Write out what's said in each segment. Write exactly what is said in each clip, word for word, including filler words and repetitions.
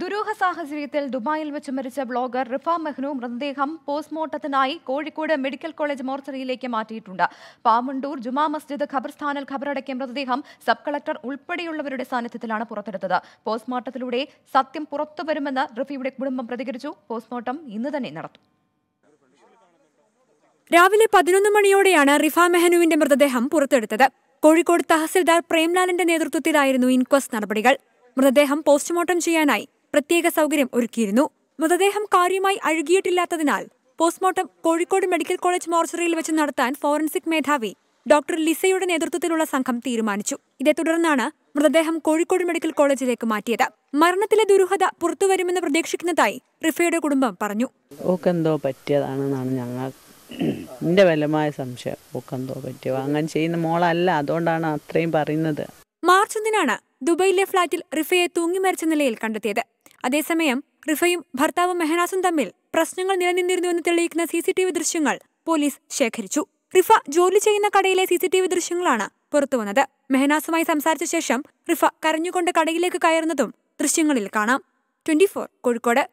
ദുരൂഹ സാഹചര്യത്തിൽ ദുബായിൽ വെച്ച് മരിച്ച വ്ലോഗർ റിഫ മെഹ്നു മൃതദേഹം പോസ്റ്റ്മോർട്ടത്തിനായി കോഴിക്കോട് മെഡിക്കൽ കോളേജ് മോർച്ചറിയിലേക്ക് മാറ്റിയിട്ടുണ്ട്. പാമണ്ടൂർ ജുമാ മസ്ജിദ് ഖബർസ്ഥാനിൽ ഖബറടക്കിയ മൃതദേഹം സബ് കളക്ടർ ഉൾപ്പെടെയുള്ളവരുടെ സാന്നിധ്യത്തിലാണ് പുറത്തെടുത്തത്. പോസ്റ്റ്മോർട്ടത്തിലൂടെ സത്യം പുറത്തുവരുമെന്ന് റിഫയുടെ കുടുംബം പ്രതികരിച്ചു. പോസ്റ്റ്മോർട്ടം ഇന്ന് തന്നെ നടത്തും. രാവിലെ പതിനൊന്ന് മണിയോടെയാണ് റിഫ മെഹ്നുവിന്റെ മൃതദേഹം പുറത്തെടുത്തത്. കോഴിക്കോട് തഹസിൽദാർ പ്രേംലാലിന്റെ നേതൃത്വത്തിലായിരുന്നു ഇൻക്വസ്റ്റ് നടപടികൾ. മൃതദേഹം പോസ്റ്റ്മോർട്ടം ചെയ്യാനായി പ്രത്യേക സൗകര്യം ഒരുക്കിയിരുന്നു. മൃതദേഹം കാര്യമായി അഴുകിയിട്ടില്ലാത്തതിനാൽ പോസ്റ്റ്മോർട്ടം കോഴിക്കോട് മെഡിക്കൽ കോളേജ് മോർച്ചറിയിൽ വെച്ച് നടത്താൻ ഫോറൻസിക് മേധാവി ഡോക്ടർ ലിസയുടെ നേതൃത്വത്തിലുള്ള സംഘം തീരുമാനിച്ചു. ഇതേ തുടർന്നാണ് മൃതദേഹം കോഴിക്കോട് മെഡിക്കൽ കോളേജിലേക്ക് മാറ്റിയത്. മരണത്തിലെ ദുരൂഹത പുറത്തുവരുമെന്ന് പ്രതീക്ഷിക്കുന്നതായി റിഫയുടെ കുടുംബം പറഞ്ഞു. ഓക്കെന്തോ പറ്റിയതാണെന്നാണ് ഞങ്ങൾ എന്റെ വലമായ സംശയം. ഓക്കെന്തോ പറ്റിയോ അങ്ങനെ ചെയ്യുന്ന മോളല്ല, അതുകൊണ്ടാണ് അത്രയും പറയുന്നത്. മാർച്ച് ഒന്നിനാണ് ദുബൈയിലെ ഫ്ളാറ്റിൽ റിഫയെ തൂങ്ങി മരിച്ച നിലയിൽ കണ്ടെത്തിയത്. അതേസമയം റിഫയും ഭർത്താവ് മെഹ്നാസും തമ്മിൽ പ്രശ്നങ്ങൾ നിലനിന്നിരുന്നുവെന്ന് തെളിയിക്കുന്ന സി സി ടി വി ദൃശ്യങ്ങൾ പോലീസ് ശേഖരിച്ചു. റിഫ ജോലി ചെയ്യുന്ന കടയിലെ സി സി ടി വി ദൃശ്യങ്ങളാണ് പുറത്തുവന്നത്. മെഹ്നാസുമായി സംസാരിച്ച ശേഷം റിഫ കരഞ്ഞുകൊണ്ട് കടയിലേക്ക് കയറുന്നതും ദൃശ്യങ്ങളിൽ കാണാം. Twenty four Kozhikode.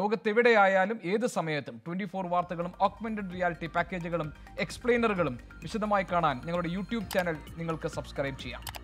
ലോകത്തെവിടെയായാലും ഏത് സമയത്തും ട്വന്റി ഫോർ വാർത്തകളും ഓഗ്മെന്റഡ് റിയാലിറ്റി പാക്കേജുകളും എക്സ്പ്ലെയിനറുകളും വിശദമായി കാണാൻ ഞങ്ങളുടെ യൂട്യൂബ് ചാനൽ നിങ്ങൾക്ക് സബ്സ്ക്രൈബ് ചെയ്യാം.